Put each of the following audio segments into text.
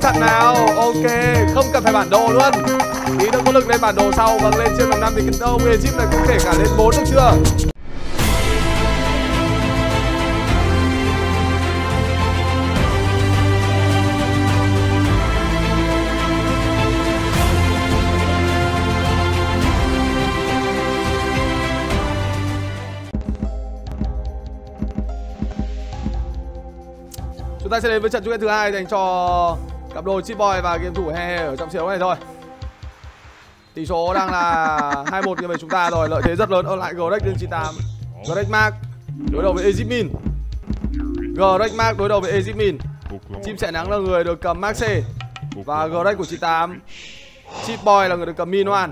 chặt nào. Ok, không cần phải bản đồ luôn. Tí nữa có lực lên bản đồ sau. Vâng, lên trên tầm 5 thì cái ông Egypt này cũng kể cả lên 4 được chưa. Chúng ta sẽ đến với trận chung kết thứ hai dành cho cặp đôi Chip Boy và game thủ He ở trong chiều này thôi. Tỷ số đang là 2-1 về chúng ta rồi, lợi thế rất lớn ở lại Greg lên 98. Greg Mark đối đầu với Egypt Min. Greg Mark đối đầu với Egypt Min. Chim Sẻ Nắng là người được cầm Mark C và Greg của 98. Chip Boy là người được cầm Min Wan.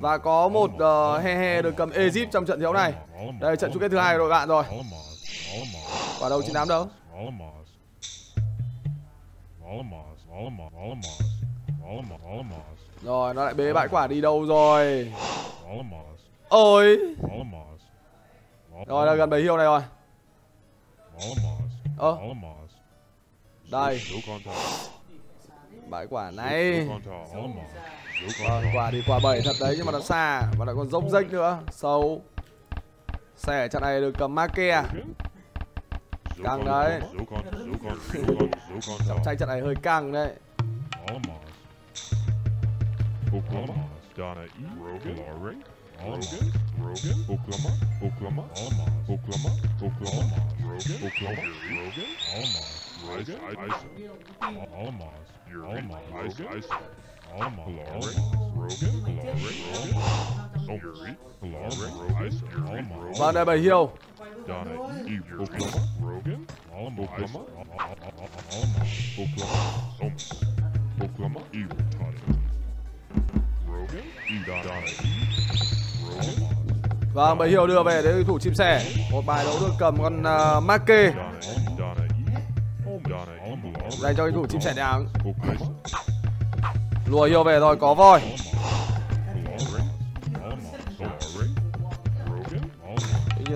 Và có một He được cầm Egypt trong trận đấu này. Đây là trận chung kết thứ hai của đội bạn rồi. Quả đầu 98 đâu? Rồi nó lại bế bãi quả đi đâu rồi? Ôi! Rồi là gần 7 hiệu này rồi. Đây. Bãi quả này. Rồi, quả đi quả 7 thật đấy nhưng mà nó xa và lại còn dốc rách nữa, sâu. Xe trận này được cầm Make. Căng đấy. Trai trận này hơi căng đấy. Vâng, đây bảy hiệu. Vâng, bảy hiệu đưa về đến đối thủ Chim Sẻ. Một bài đấu được cầm con Make dành cho đối thủ Chim Sẻ Đắng. Lùa hiệu về rồi, có voi.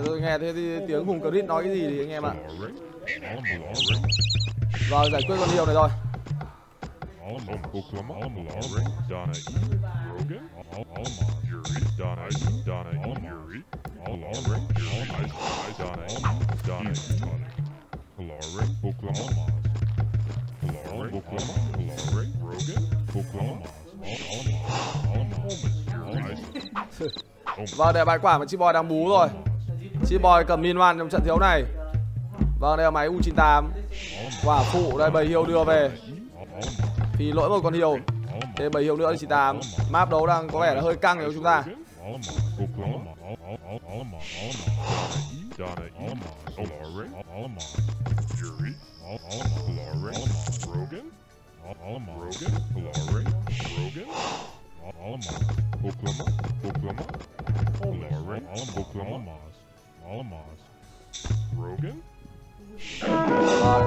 Tôi nghe thấy tiếng Hùng Crit nói cái gì thì anh em ạ. Rồi, giải quyết con hiệu này rồi. Vâng, đây là bài quả mà Chip Boy đang bú rồi. Chip Boy cầm Min Wan trong trận thiếu này. Vâng, đây là máy U98. Quả phụ, đây bầy hiệu đưa về. Thì lỗi một con hiệu. Đây bầy hiệu nữa là 98. Map đấu đang có vẻ là hơi căng với chúng ta. Rồi,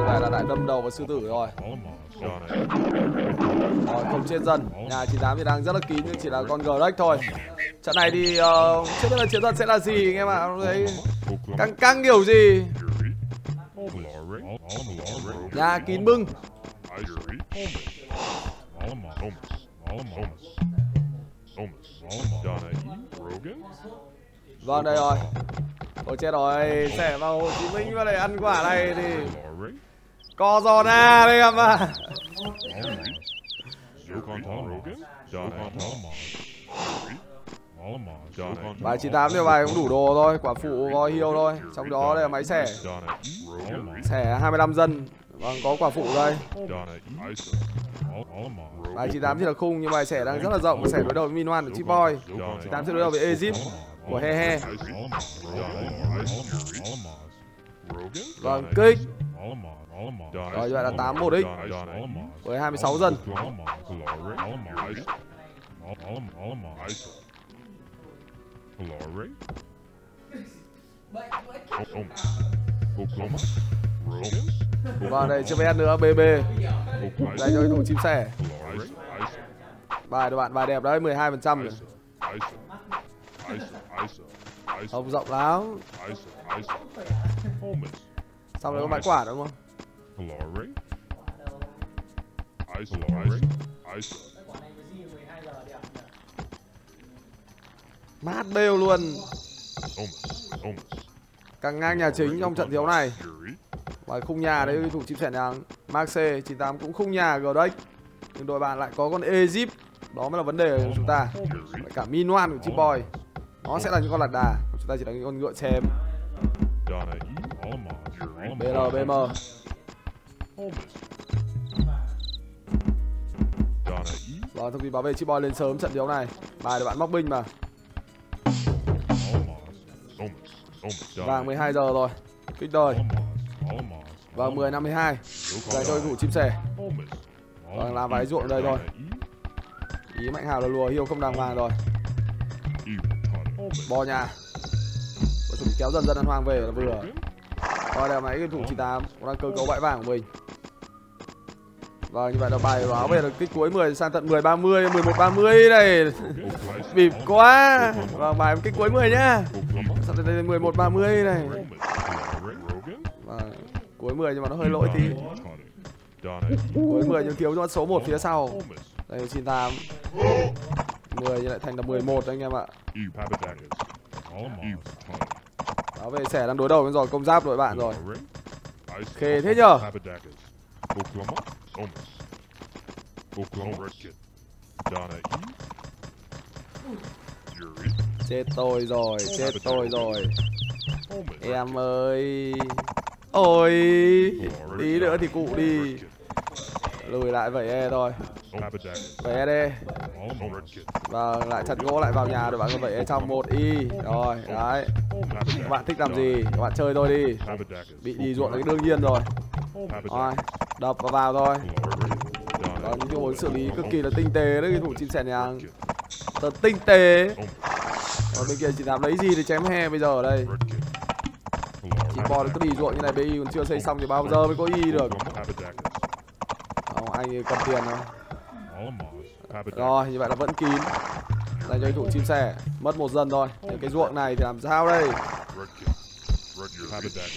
này là đại đâm đầu vào sư tử rồi. Rồi, không chết dần. Nhà 98 thì đang rất là kín nhưng chỉ là con Greg thôi. Trận này thì chưa biết là chiến thuật sẽ là gì anh em ạ. Đấy, căng kiểu gì. Nhà kín bưng. Vâng, đây rồi. Ôi chết rồi, Sẻ vào Hồ Chí Minh vào đây ăn quả này thì co giò na đây em ạ. Bài 98 thì bài cũng đủ đồ thôi, quả phụ có hiêu thôi. Trong đó đây là máy Sẻ. Sẻ 25 dân. Vâng, có quả phụ đây. Bài 98 thì là khung nhưng bài Sẻ đang rất là rộng. Sẻ đối đầu với Min Wan của Chip Boy. 98 sẽ đối đầu với Egypt của He. Vâng, kích. Rồi, như vậy là 8-1 với 26 dân. Vâng, đây chưa biết nữa, BB dành cho thủ Chim Sẻ. Bài bạn bài đẹp đấy, 12% rồi. Không rộng lắm. Xong rồi có bãi quả đúng không? Mát bêu luôn. Càng ngang nhà chính trong trận thiếu này. Và khung nhà đấy thủ Chim Sẻ Đi Nắng. Mark C98 cũng khung nhà G-Dex. Nhưng đội bạn lại có con Egypt. Đó mới là vấn đề của chúng ta. Và cả Minoan của Chip Boy. Nó sẽ là những con lạc đà. Chúng ta chỉ là những con ngựa chém. BRBM. Rồi, thông tin báo về Chip Boy lên sớm trận đấu này. Bài để bạn móc binh mà. Vàng 12 giờ rồi. Kích đời. Vàng 10:52. Dành cho thủ Chim Sẻ. Vàng lá váy ruộng đây rồi. Ý Mạnh Hào là lùa Hiêu không đàng hoàng rồi. Bò nhà. Và chúng kéo dần dần ăn hoàng về là vừa. Rồi đèo máy game thủ 98 cũng đang cơ cấu bãi vàng của mình. Vâng, như vậy là bài báo về được kích cuối 10 sang tận 10:30, 11:30 này. Bịp quá. Vâng, bài kích cuối 10 nhá. Sang tận 11:30 này. Vâng, cuối 10 nhưng mà nó hơi lỗi tí. Cuối 10 nhưng thiếu cho số 1 phía sau. Đây 98. 10 nhưng lại thành là 11 anh em ạ. Báo về Sẻ đang đối đầu với giò công giáp đội bạn rồi. Khề thế nhờ. Chết tôi rồi, chết tôi rồi. Em ơi. Ôi, tí nữa thì cụ đi. Lùi lại vậy e thôi. Vậy e đi. Vâng, lại chặt gỗ lại vào nhà rồi bạn còn vậy e trong 1 y. Rồi, đấy. Các bạn thích làm gì, các bạn chơi thôi đi. Bị đi ruộng là cái đương nhiên rồi. Rồi, đập và vào thôi. Đó, những tình huống xử lý cực kỳ là tinh tế đấy, thủ Chim Sẻ Đi Nắng. Thật tinh tế. Còn bên kia chỉ làm lấy gì để chém he bây giờ ở đây. Chỉ bò cứ đi ruộng như này, BI còn chưa xây xong thì bao giờ mới có Y được. Không, anh cầm tiền thôi. Rồi, như vậy là vẫn kín. Dành cho thủ Chim Sẻ. Mất một dần thôi. Để cái ruộng này thì làm sao đây?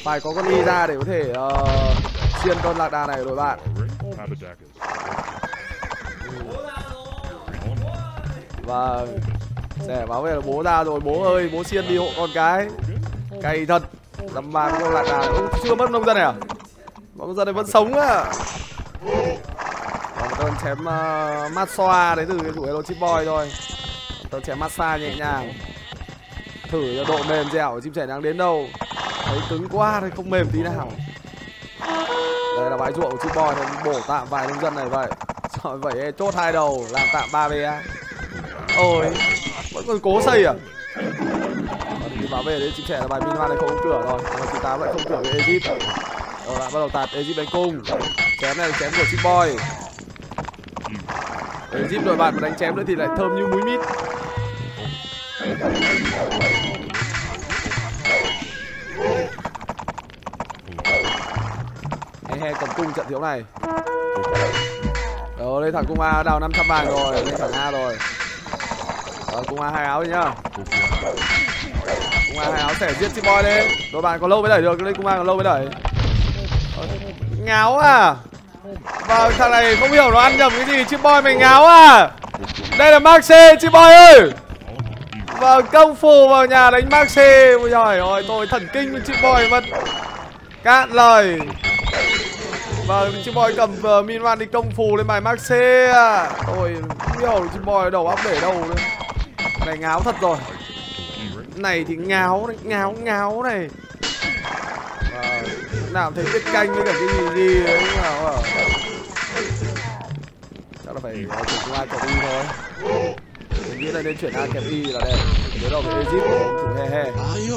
Phải có con Y ra để có thể xiên con lạc đà này của đội bạn. Và Sẻ báo về là bố ra rồi. Bố ơi, bố xiên đi hộ con cái. Cày thật. Làm bàn con lạc đà. Chưa mất nông dân này à? Nông dân này vẫn sống á. Còn một con chém massage đấy từ cái thủ Hello Chip Boy thôi. Con chém massage nhẹ nhàng. Thử cho độ mềm dẻo của Chim Sẻ đang đến đâu. Thấy cứng quá thôi, không mềm tí nào. Đây là bãi ruộng của Chip Boy, bổ tạm vài nông dân này vậy. Rồi vậy chốt 2 đầu, làm tạm 3 BA. Ôi, vẫn còn cố xây à? Đi báo về đấy, Chim Sẻ là bài Minoan này không có cửa rồi. Còn 98 lại không cửa với Egypt. Rồi lại bắt đầu tạt Egypt đánh cung. Chém này chém của Chip Boy. Egypt đội bạn mà đánh chém nữa thì lại thơm như muối mít. He cầm cung trận thiếu này. Đó, đây thằng cung A đào 500 vàng rồi, lên thằng A rồi. Đó, cung A 2 áo nhá. Cung A 2 áo sẽ giết Chip Boy đấy. Đội bạn còn lâu mới đẩy được, đây cung A còn lâu mới đẩy. Ngáo à? Và thằng này không hiểu nó ăn nhầm cái gì, Chip Boy mày ngáo à? Đây là Mark C, Chip Boy ơi. Và công phù vào nhà đánh Mark C. Ôi giời ơi, tôi thần kinh với Chip Boy mất. Cạn lời. Vâng, Chim Boy cầm Minoan đi công phù lên bài Mark C à. Ôi, không hiểu Chim Boy đầu óc để đâu nữa. Này ngáo thật rồi. Này thì ngáo, này, ngáo này. Vâng, nào thấy tiết canh với cả cái gì đấy nào à. Chắc là phải chuyển A kẹp Y thôi. Mình nghĩ là nên chuyển A kẹp Y là đẹp. Đối đầu với Egypt của thủ he.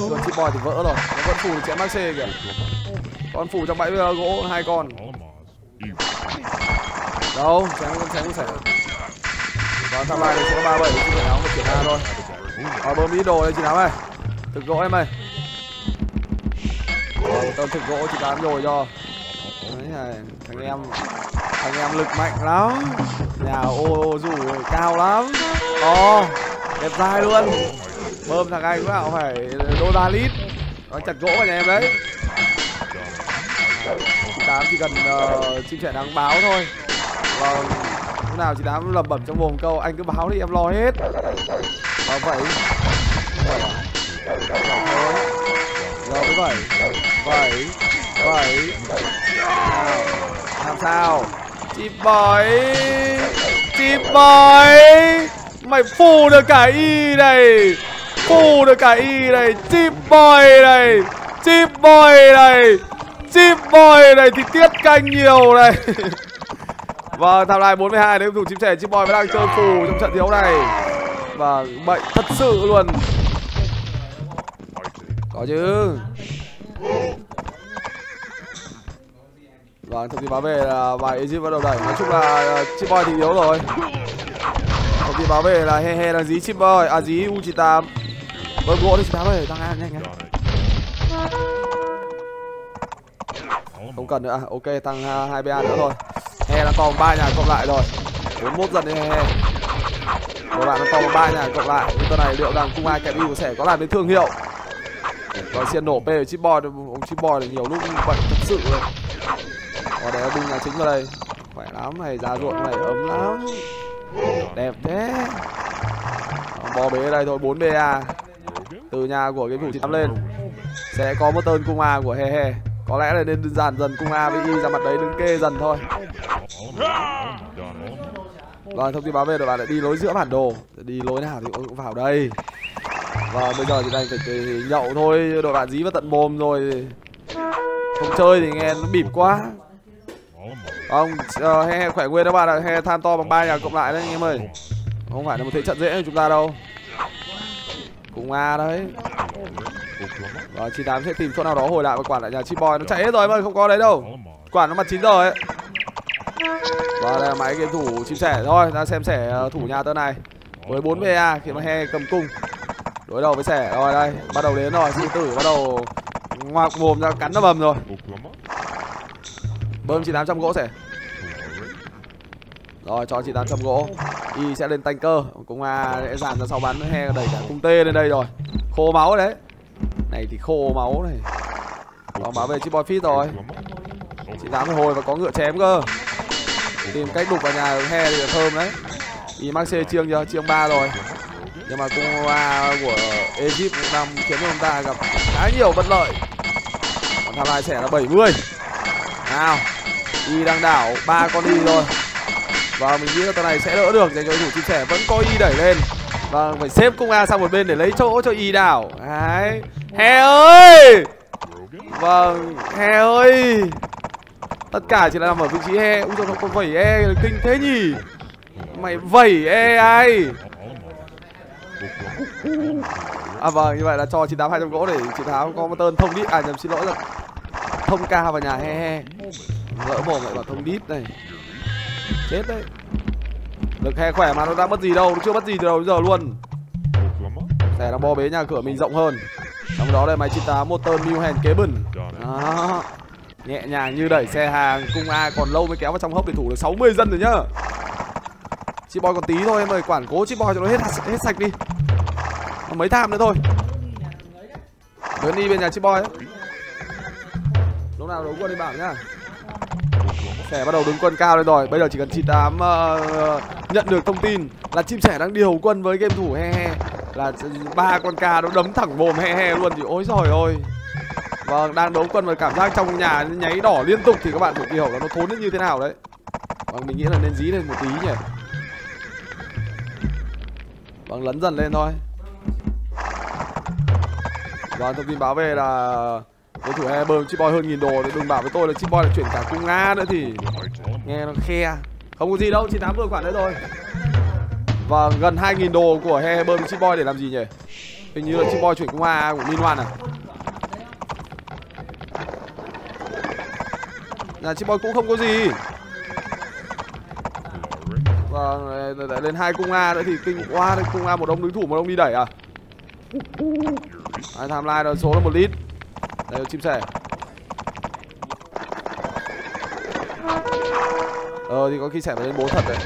Còn Chim Boy thì vỡ rồi, nó vẫn phù được chém Mark C kìa. Con phủ trong bãi gỗ 2 con. Đâu, chém. Đó, tham lai này sẽ có 37 thì chỉ áo 1 chuyển A thôi. Rồi bơm ít đồ đây chị áo này. Thực gỗ em ơi. Rồi, tao thực gỗ chị tám rồi cho. Đấy này, thằng em lực mạnh lắm. Nhà ô dù cao lắm. To, đẹp dai luôn. Bơm thằng anh cũng nào phải đô la lít. Nó chặt gỗ vào nhà em đấy. 98 chỉ cần Chim Sẻ Đi Nắng báo thôi. Vâng, lúc nào chị đã lẩm bẩm trong mồm câu anh cứ báo đi em lo hết. Và vậy, rồi vậy, vậy, làm sao? Chim bói, mày phù được cả y này, phù được cả y này, chim bói này, chim bói này, chim bói này thì tiết canh nhiều này. Vâng, tham lai 42 đến thủ chim sẻ chim bói mới đang chơi phù trong trận thiếu này. Và bệnh thật sự luôn. Có chứ. Vâng, thông tin báo về là bài Egypt bắt đầu đẩy. Nói chung là chip boy thì yếu rồi. Thông tin báo về là he he đang dí chip boy. À dí U98. Bơm gỗ đi chip boy, đang ăn nhanh nhé. Không cần nữa, ok, tăng 2BA nữa thôi. He đang to 3 nhà cộng lại rồi. 41 dần đi he. Một bạn đang to 3 nhà cộng lại. Nhưng tuần này liệu rằng cung ai kẹp yêu sẽ có làm đến thương hiệu. Còn xiên nổ P với chip boy, chip boy là nhiều lúc bệnh thật sự rồi. Có đấy binh là chính vào đây. Khỏe lắm này, ra ruộng này ấm lắm. Đẹp thế. Bò bế ở đây thôi, 4BA. Từ nhà của cái thủ chị lên. Sẽ có một tên cung A của he he. Có lẽ là nên dàn dần cung A với Y ra mặt đấy đứng kê dần thôi. Rồi thông tin báo về rồi bạn lại đi lối giữa bản đồ. Đi lối nào thì cũng vào đây. Và bây giờ thì đành phải nhậu thôi, đội bạn dí vào tận mồm rồi. Không chơi thì nghe nó bịp quá. Không, he khỏe nguyên các bạn ạ, he tham to bằng 3 nhà cộng lại đấy anh em ơi. Không phải là một thế trận dễ của chúng ta đâu. Cùng A đấy. Và 98 sẽ tìm chỗ nào đó hồi lại và quản lại nhà chip boy, nó chạy hết rồi em ơi, không có đấy đâu. Quản nó mặt 9 rồi ấy. Và đây là máy game thủ chim sẻ thôi, ta xem sẻ thủ nhà tơ này. Với 4BA khi mà he cầm cung. Đối đầu với sẻ rồi đây, bắt đầu đến rồi, sư tử bắt đầu ngoạc mồm ra cắn nó bầm rồi. Bơm 9800 gỗ sẽ. Rồi cho 9800 gỗ. Y sẽ lên tanker. Cũng A sẽ dàn ra sau bắn he đẩy cả cung T lên đây rồi. Khô máu đấy. Này thì khô máu này. Đó báo về chip boy fit rồi. 98 hồi và có ngựa chém cơ. Tìm cách đục vào nhà he thì là thơm đấy. Y mắc C chiêng chưa? Chiêng 3 rồi. Nhưng mà cung A của Egypt năm khiến chúng ta gặp khá nhiều bất lợi. Còn tham lai sẽ là 70. Nào, Y đang đảo 3 con Y rồi. Và mình nghĩ là con này sẽ đỡ được dành cho thủ chim sẻ, vẫn có Y đẩy lên. Và phải xếp cung A sang một bên để lấy chỗ cho Y đảo. Đấy. Hè ơi. Vâng, Hè ơi. Tất cả chỉ là nằm ở vị trí Hè. Úi dồi, nó còn vẩy E kinh thế nhỉ. Mày vẩy E ai. À vâng, như vậy là cho 98200 gỗ để chị Tháo có một tên thông đi. À nhầm, xin lỗi rồi. Thông ca vào nhà he he. Lỡ mồm lại bảo thông đít này. Chết đấy. Lực he khỏe mà nó đã mất gì đâu. Nó chưa mất gì từ đầu đến giờ luôn. Sẻ đang bo bế nhà cửa mình rộng hơn. Trong đó đây máy 98 một tên New Hand kế bẩn. Đó. Nhẹ nhàng như đẩy xe hàng. Cung A còn lâu mới kéo vào trong hốc để thủ được 60 dân rồi nhá. Chip boy còn tí thôi em ơi. Quản cố chip boy cho nó hết sạch đi. Còn mấy tham nữa thôi. Đến đi bên nhà chip boy ấy. Lúc nào đấu quân đi bảo nhá. Sẻ bắt đầu đứng quân cao lên rồi. Bây giờ chỉ cần 98 nhận được thông tin là chim sẻ đang điều quân với game thủ he he. Là 3 con ca nó đấm thẳng mồm he he luôn thì ôi giời ơi. Vâng, đang đấu quân và cảm giác trong nhà nháy đỏ liên tục thì các bạn phải hiểu là nó thốn đến như thế nào đấy. Vâng, mình nghĩ là nên dí lên một tí nhỉ. Vâng, lấn dần lên thôi. Vâng, thông tin báo về là đối thủ he bơm chip boy hơn 1000 đồ. Đừng bảo với tôi là chip boy là chuyển cả cung A nữa thì nghe nó khe. Không có gì đâu, 98 vừa khoản đấy rồi. Và gần 2000 đồ của he bơm chip boy để làm gì nhỉ? Hình như là chip boy chuyển cung A của Min Wan à. Nhà chip boy cũng không có gì. Và lại lên 2 cung A nữa thì kinh quá. Cung A một ông đối thủ, một ông đi đẩy à. Tham lai đó, số là 1 lít. Đây là chim sẻ. Thì có khi sẻ phải lên 4 thật đấy.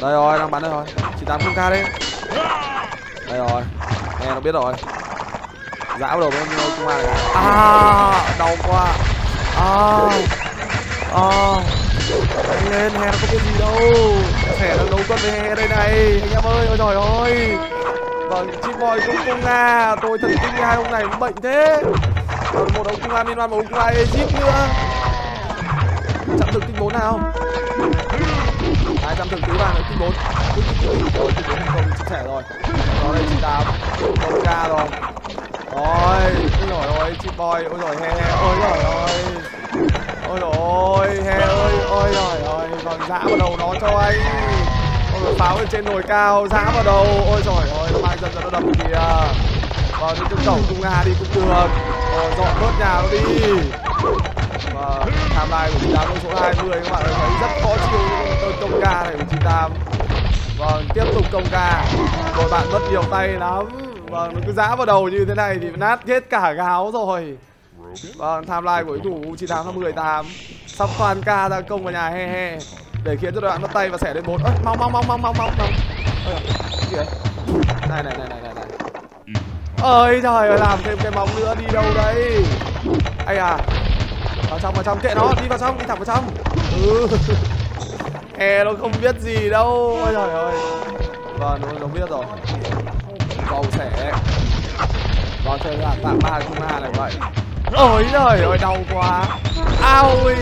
Đây rồi, đang bắn đây rồi. 98 không ca đấy. Đây rồi, nghe nó biết rồi. Dã vào đầu bên cung A này. À, đau quá. À, à. Anh lên, Hè nó có biết gì đâu. Sẻ đang đấu cân với Hè đây này anh em ơi. Ôi trời ơi. Vâng, chim voi cũng cung Nga. Tôi thần kinh hai ông này cũng bệnh thế. Một ông cung Nga liên quan, một ông cung Nga Egypt nữa. Chạm thực tinh 4 nào. Đấy, chạm thực tứ vàng đấy, tinh 4. Tinh 4 thành công, chim sẻ rồi. Đó đây, chim 8 con ca rồi. Ôi, ôi rồi chim voi, ôi rồi Hè, ôi rồi ôi. Ôi dồi ôi, Hè ơi, ôi dồi ôi, còn dã vào đầu nó cho anh. Ôi pháo ở trên đồi cao, dã vào đầu, ôi dồi ôi, mai dần dần nó đập kìa. Và những trung tổng cung Nga đi cũng được, rồi dọn bớt nhà nó đi. Và tham lai của 98 số 20 các bạn ơi, thấy rất khó chịu những công ca này của 98. Vâng, tiếp tục công ca, rồi bạn mất nhiều tay lắm. Vâng, nó cứ dã vào đầu như thế này thì nát hết cả gáo rồi. Vâng, timeline của đối thủ U98 tháng 18 sắp toàn ca ra công vào nhà He He để khiến cho đội bạn bắt tay và sẻ lên 4. Ơ, mau. Này. Ơi trời ơi, làm thêm cái bóng nữa đi đâu đấy. Ây à. Vào trong, kệ nó, đi vào trong, đi thẳng vào trong. He nó không biết gì đâu. Ôi trời ơi. Vâng, nó không biết rồi. Cầu sẻ. Vâng, chơi là tạm 3 chung 3 này vậy. Ôi trời ơi, đau quá. Aui.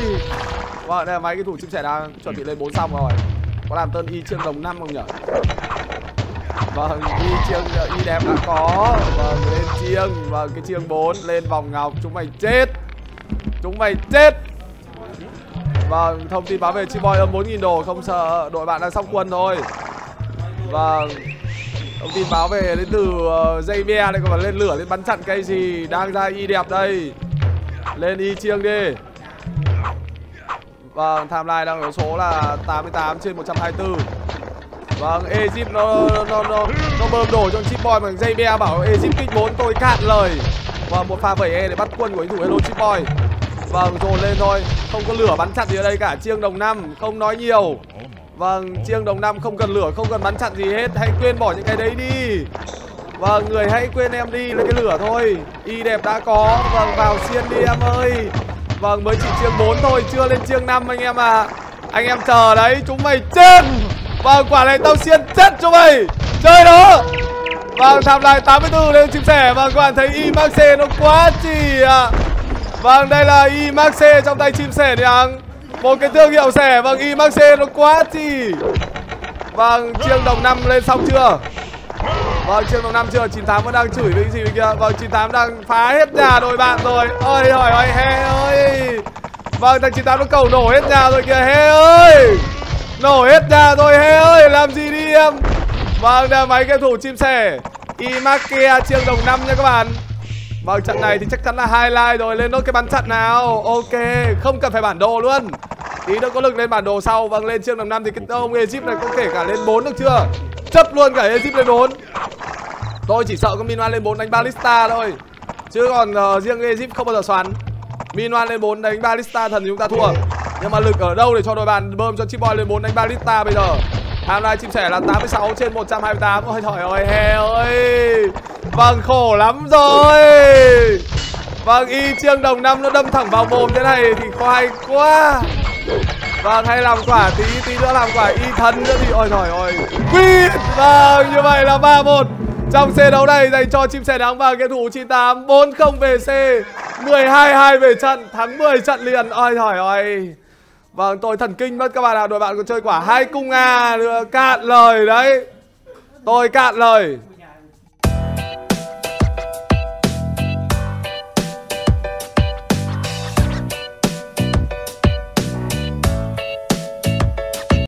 Vâng, đây là máy cái thủ chim sẻ đang chuẩn bị lên 4 xong rồi. Có làm tên Y Chiêng Đồng 5 không nhỉ? Vâng, Y đẹp đã có. Vâng, lên chiêng. Vâng, cái chiêng 4 lên vòng ngọc. Chúng mày chết. Vâng, thông tin báo về chim boy âm 4.000 đồ. Không sợ, đội bạn đang sóc quân thôi. Vâng, thông tin báo về đến từ dây bia đây, còn lên lửa lên bắn chặn cây gì. Đang ra Y đẹp đây. Lên Y chiêng đi. Vâng, timeline đang ở số là 88/124. Vâng, Egypt nó bơm đổ cho chip boy bằng dây bia, bảo Egypt kích 4 tôi cạn lời. Và một pha vẩy E để bắt quân của anh thủ Hello Chip Boy. Vâng, dồn lên thôi. Không có lửa bắn chặn gì ở đây cả. Chiêng Đồng 5 không nói nhiều. Vâng, chiêng Đồng 5 không cần lửa, không cần bắn chặn gì hết. Hãy quên bỏ những cái đấy đi. Vâng, người hãy quên em đi, lấy cái lửa thôi. Y đẹp đã có. Vâng, vào xiên đi em ơi. Vâng, mới chỉ chiêng 4 thôi, chưa lên chiêng 5 anh em à. Anh em chờ đấy, chúng mày chết. Vâng, quả này tao xiên chết cho mày. Chơi đó. Vâng, tham lại 84 lên chim sẻ. Vâng, các bạn thấy Y Maxe nó quá chỉ ạ. Vâng, đây là Y Maxe trong tay chim sẻ Đắng. Một cái thương hiệu sẻ. Vâng, Y Maxe nó quá chỉ. Vâng, chiêng Đồng 5 lên xong chưa? Vâng, chiêng Đồng 5 chưa? 98 vẫn đang chửi với gì kìa. Vâng, 98 đang phá hết nhà đội bạn rồi. Ôi hỏi ơi He ơi. Vâng, thằng 98 nó cầu nổ hết nhà rồi kìa He ơi. Nổ hết nhà rồi He ơi, làm gì đi em. Vâng, đây là máy game thủ chim sẻ Imakia chiêng Đồng 5 nha các bạn. Vâng, trận này thì chắc chắn là highlight rồi. Lên nốt cái bắn chặn nào. Ok, không cần phải bản đồ luôn. Tí nữa có lực lên bản đồ sau. Vâng, lên chiêng Đồng 5 thì cái ông Egypt này có kể cả lên 4 được chưa? Chấp luôn cả Egypt lên 4. Tôi chỉ sợ con Minwan lên 4 đánh Balista thôi. Chứ còn riêng Egypt không bao giờ xoắn. Minwan lên 4 đánh Balista thần thì chúng ta thua. Nhưng mà lực ở đâu để cho đội bạn bơm cho Chip Boy lên 4 đánh Balista bây giờ? Timeline chim sẻ là 86/128. Ôi trời ơi He ơi. Vâng, khổ lắm rồi. Vâng, Y chiêng Đồng 5 nó đâm thẳng vào mồm thế này thì khoai quá. Vâng, hay làm quả tí nữa làm quả Y thần nữa thì ôi trời ơi. Vâng, như vậy là 3-1 trong xe đấu này dành cho chim sẻ Đắng và game thủ 98. 4-0 về C, 12-2 về trận, thắng 10 trận liền. Ôi trời ơi. Vâng, tôi thần kinh mất các bạn ạ. Đội bạn còn chơi quả 2 cung Nga nữa. Cạn lời đấy. Tôi cạn lời.